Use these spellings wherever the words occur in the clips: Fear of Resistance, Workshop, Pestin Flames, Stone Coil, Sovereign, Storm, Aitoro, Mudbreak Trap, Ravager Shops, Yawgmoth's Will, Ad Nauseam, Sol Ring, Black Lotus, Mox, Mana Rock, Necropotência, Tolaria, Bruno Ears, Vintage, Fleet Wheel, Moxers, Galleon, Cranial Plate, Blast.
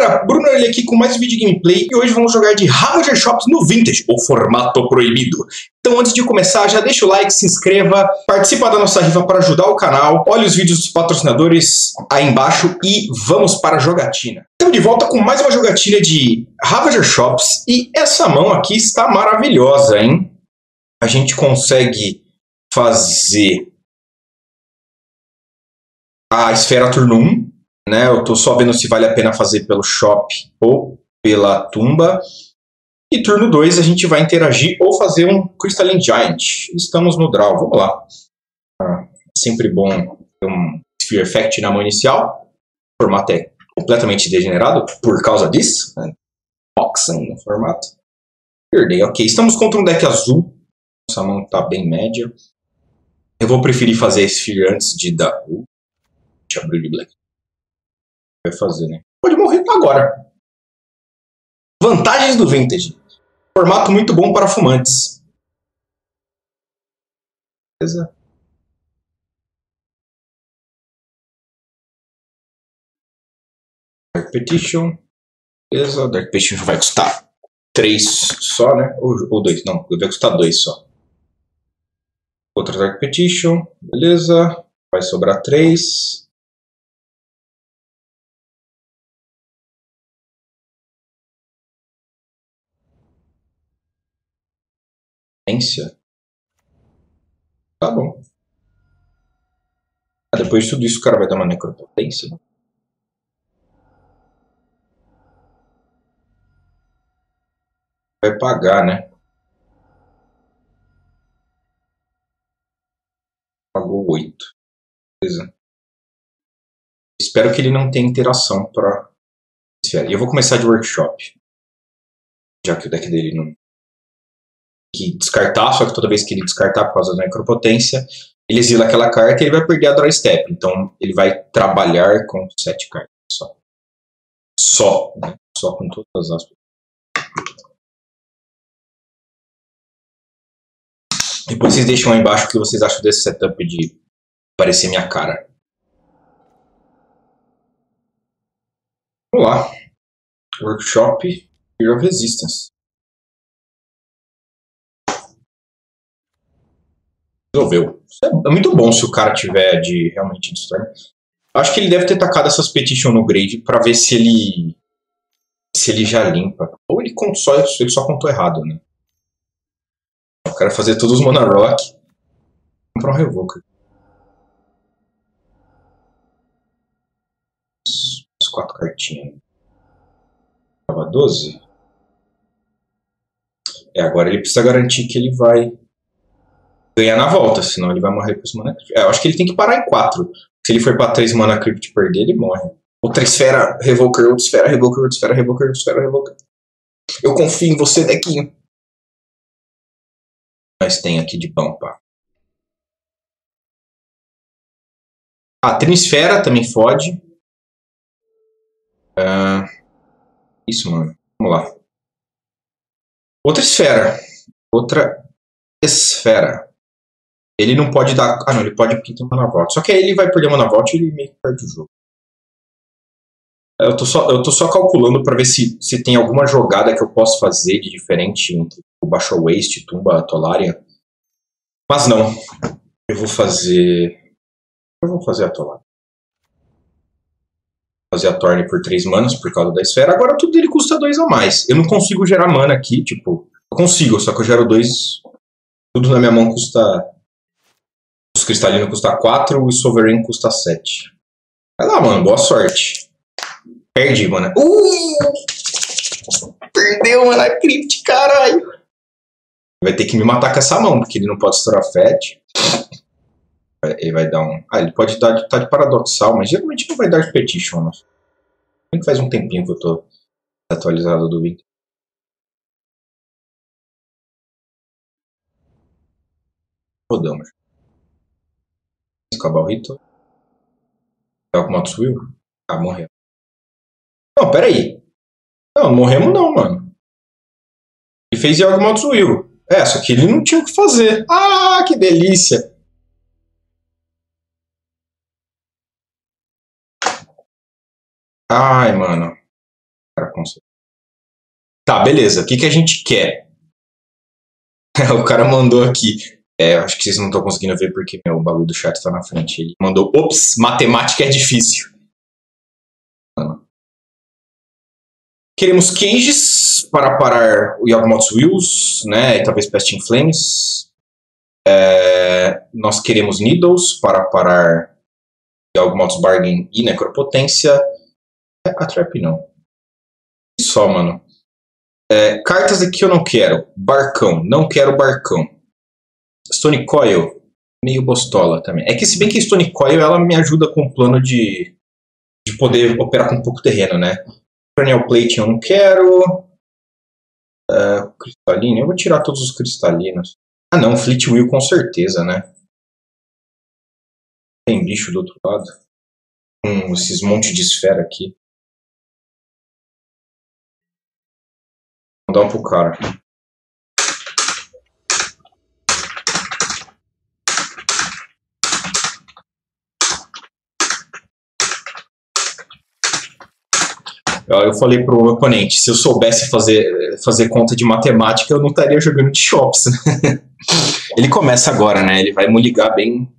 galera, Bruno Ears aqui com mais um vídeo de gameplay e hoje vamos jogar de Ravager Shops no Vintage, ou formato proibido. Então antes de começar, já deixa o like, se inscreva, participa da nossa rifa para ajudar o canal, olha os vídeos dos patrocinadores aí embaixo e vamos para a jogatina. Estamos de volta com mais uma jogatina de Ravager Shops e essa mão aqui está maravilhosa, hein? A gente consegue fazer a esfera turno 1, né? Eu tô só vendo se vale a pena fazer pelo shop ou pela tumba. E turno 2 a gente vai interagir ou fazer um Crystalline Giant. Estamos no draw, vamos lá. Sempre bom ter um Sphere Effect na mão inicial. O formato é completamente degenerado por causa disso. Moxen no formato. Perdei, ok. Estamos contra um deck azul. Nossa mão tá bem média. Eu vou preferir fazer a Sphere antes de dar o... Deixa eu abrir de Black. Vai fazer, né? Pode morrer agora. Vantagens do Vintage. Formato muito bom para fumantes. Beleza. Dark Petition. Beleza. Dark Petition vai custar 3 só, né? Ou 2. Não, vai custar 2 só. Outra Dark Petition. Beleza. Vai sobrar 3. Tá bom. Depois de tudo isso, o cara vai dar uma necropotência. Vai pagar, né? Pagou 8. Beleza. Espero que ele não tenha interação para... E eu vou começar de workshop. Já que o deck dele não... que descartar, só que toda vez que ele descartar por causa da necropotência, ele exila aquela carta e ele vai perder a draw step. Então ele vai trabalhar com 7 cartas só. Só, né? Só com todas as... Depois vocês deixam aí embaixo o que vocês acham desse setup de parecer minha cara. Vamos lá. Workshop, Fear of Resistance. Resolveu. É muito bom se o cara tiver de realmente de Storm. Acho que ele deve ter tacado essas petition no grade pra ver se ele já limpa. Ou ele só contou errado, né? Eu quero fazer todos os Mana Rock. Comprar um Revoker. As 4 cartinhas. Tava 12. É, agora ele precisa garantir que ele vai ganhar na volta, senão ele vai morrer com os Mana Crypt. É, eu acho que ele tem que parar em 4. Se ele for para 3 Mana Crypt e perder, ele morre. Outra esfera, Revoker, outra esfera, Revoker, outra esfera, Revoker, outra esfera, Revoker. Eu confio em você, Dequinho. Mas tem aqui de pão, pá. Ah, Trinsfera também fode. Isso, mano. Vamos lá. Outra esfera. Outra esfera. Ele não pode dar... Ah, não, ele pode porque tem uma Mana Vault. Só que aí ele vai perder uma Mana Vault e ele meio que perde o jogo. Eu tô só calculando pra ver se tem alguma jogada que eu posso fazer de diferente entre o Baixo Waste, Tumba, Tolaria. Mas não. Eu vou fazer a Tolaria. Vou fazer a Thorn por 3 manas por causa da esfera. Agora tudo ele custa 2 a mais. Eu não consigo gerar mana aqui, tipo... Eu consigo, só que eu gero 2... Tudo na minha mão custa... Os cristalinos custa 4, o Sovereign custa 7. Vai lá, mano. Boa sorte. Perdi, mano. Perdeu, mano. A Crypt, caralho. Vai ter que me matar com essa mão, porque ele não pode estourar Fed. Ele vai dar um... Ah, ele pode dar tá de paradoxal, mas geralmente não vai dar de petition, né? Como que faz um tempinho que eu tô atualizado do vídeo. Rodamos. Acabar o rito. Yogmoth's Will. Ah, morreu. Não, peraí. Não, morremos não, mano. Ele fez Yawgmoth's Will. É, só que ele não tinha o que fazer. Ah, que delícia. Ai, mano. conceito. Tá, beleza. O que, que a gente quer? O cara mandou aqui. É, acho que vocês não estão conseguindo ver porque meu, o bagulho do chat tá na frente. Ele mandou, ops, matemática é difícil. Mano. Queremos cages para parar o Yogmoth's Wheels, né? E talvez Pestin Flames. É, nós queremos Needles para parar Yawgmoth's Bargain e Necropotência. É, a Trap não. E só, mano. É, cartas aqui eu não quero. Barcão. Não quero Barcão. Stone Coil. Meio bostola também. É que se bem que Stone Coil ela me ajuda com o plano de poder operar com pouco terreno, né? Cranial Plate eu não quero. Crystalline. Eu vou tirar todos os cristalinos. Ah não, Fleet Wheel com certeza, né? Tem bicho do outro lado. Com esses monte de esfera aqui. Vou mandar um pro cara. Eu falei pro meu oponente, se eu soubesse fazer conta de matemática, eu não estaria jogando de shops. Ele começa agora, né? Ele vai me ligar bem.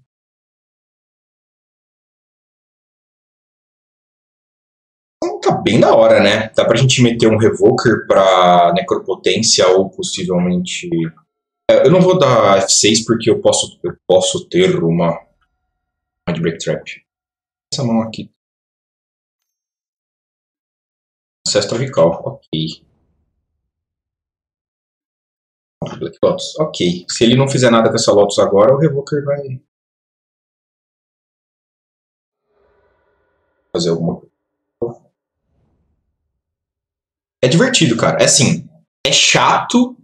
Então, tá bem da hora, né? Dá pra gente meter um Revoker pra Necropotência ou possivelmente... Eu não vou dar F6 porque eu posso ter uma Mudbreak Trap. Essa mão aqui. Acesso tropical, ok. Black Lotus, ok. Se ele não fizer nada com essa Lotus agora, o Revoker vai fazer alguma coisa. É divertido, cara. É assim, é chato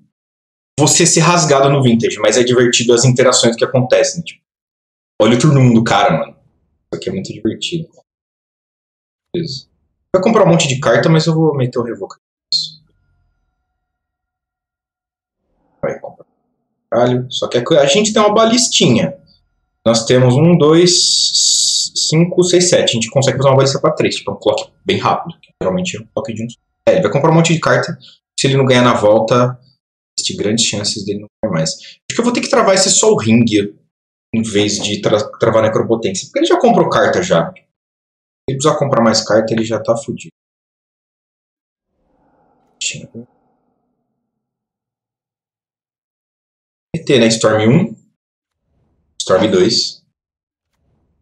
você ser rasgado no Vintage, mas é divertido as interações que acontecem. Tipo, olha o turno 1 do cara, mano. Isso aqui é muito divertido. Beleza. Vai comprar um monte de carta, mas eu vou meter o Revoker. Vai comprar. Caralho. Só que a gente tem uma balistinha. Nós temos 1, 2, 5, 6, 7. A gente consegue fazer uma balista para 3. Tipo, um clock bem rápido. Geralmente é um clock de 1. É, ele vai comprar um monte de carta. Se ele não ganhar na volta, existe grandes chances dele não ganhar mais. Acho que eu vou ter que travar esse Sol Ring em vez de travar Necropotência. Porque ele já comprou carta já. Se ele precisar comprar mais carta, ele já tá fudido. ET, né? Storm 1. Storm 2.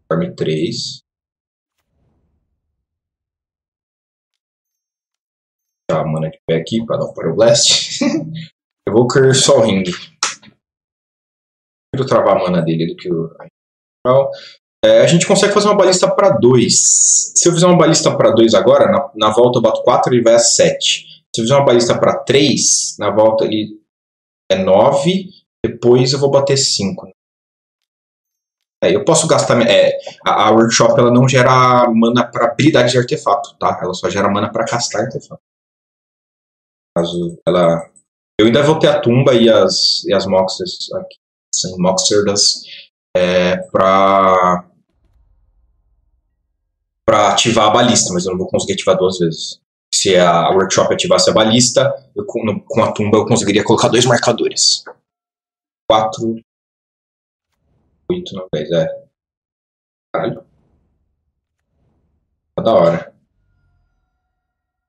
Storm 3. Tá, a mana que pé aqui pra dar um Pyro Blast. Eu vou querer só o Ring. Prefiro travar a mana dele do que o... É, a gente consegue fazer uma balista para 2. Se eu fizer uma balista para 2 agora, na volta eu bato 4 e ele vai a 7. Se eu fizer uma balista para 3, na volta ele é 9. Depois eu vou bater 5. É, eu posso gastar... a Workshop ela não gera mana para habilidade de artefato, tá? Ela só gera mana para castar artefato. Caso ela... Eu ainda vou ter a tumba e as Moxers aqui. Assim, Moxers para ativar a balista, mas eu não vou conseguir ativar 2 vezes. Se a Workshop ativasse a balista, eu, com a tumba eu conseguiria colocar 2 marcadores. 4, 8, 9, 10, é. Caralho. Tá da hora.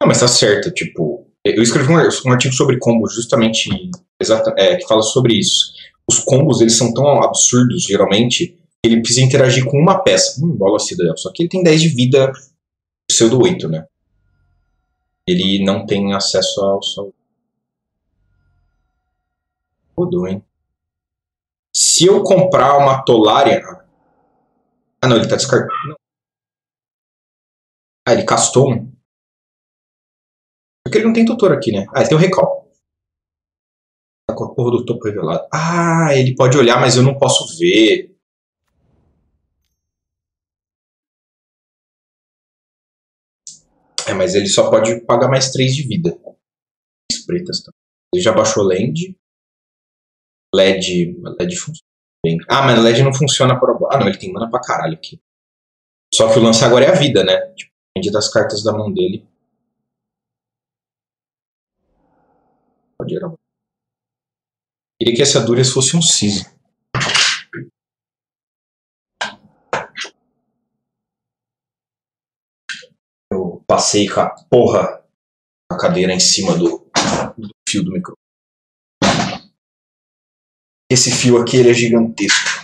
Não, mas tá certo, tipo... Eu escrevi um artigo sobre combo justamente que fala sobre isso. Os combos, eles são tão absurdos, geralmente, que ele precisa interagir com uma peça. Bola cidadão. Só que ele tem 10 de vida, o seu do 8, né? Ele não tem acesso ao sol. Rodou, hein? Se eu comprar uma Tolaria... Ah, não, ele tá descartando. Ah, ele castou um. Porque ele não tem tutor aqui, né? Ah, ele tem o recall. Com a porra do topo revelado. Ah, ele pode olhar, mas eu não posso ver. É, mas ele só pode pagar mais 3 de vida. As pretas também. Ele já baixou LED. LED funciona bem. Ah, mas LED não funciona para... Ah, não, ele tem mana pra caralho aqui. Só que o lance agora é a vida, né? Tipo, depende das cartas da mão dele. com dinheiro. Queria que essa Dúrias fosse um sino. Eu passei com a porra a cadeira em cima do fio do microfone. Esse fio aqui, ele é gigantesco.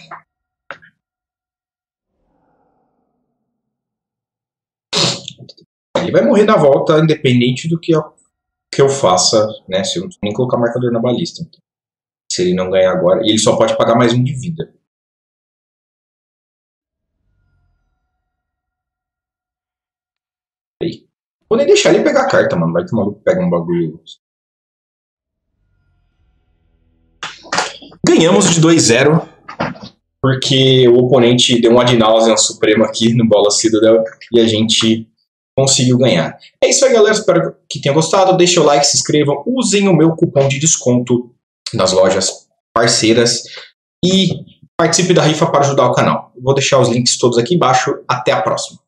Ele vai morrer na volta, independente do que eu faça, né? Se eu não nem colocar marcador na balista. Então. Se ele não ganhar agora... E ele só pode pagar mais um de vida. Aí. Vou nem deixar ele pegar a carta, mano. Vai que o maluco pega um bagulho. Ganhamos de 2-0. Porque o oponente deu um Ad Nauseam supremo aqui no Bola Cidadel. E a gente... conseguiu ganhar. É isso aí, galera. Espero que tenham gostado. Deixem o like, se inscrevam. Usem o meu cupom de desconto das lojas parceiras. E participe da rifa para ajudar o canal. Vou deixar os links todos aqui embaixo. Até a próxima.